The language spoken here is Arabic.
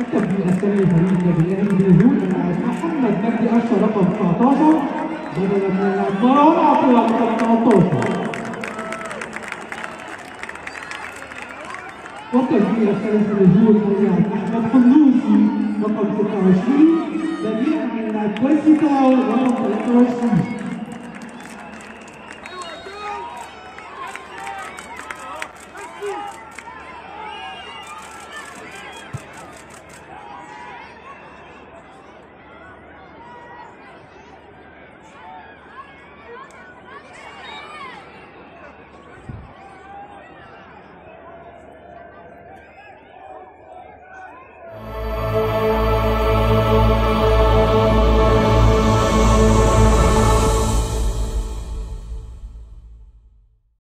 التمرين السري لفريق النادي الأهلي مع محمد مجدي أشرف رقم 19 بدلا من العمارة وعطية رقم 13. والتمرين الثالث للهجوم أحمد حلوسي رقم 26 بديع من العكواسي رقم 23.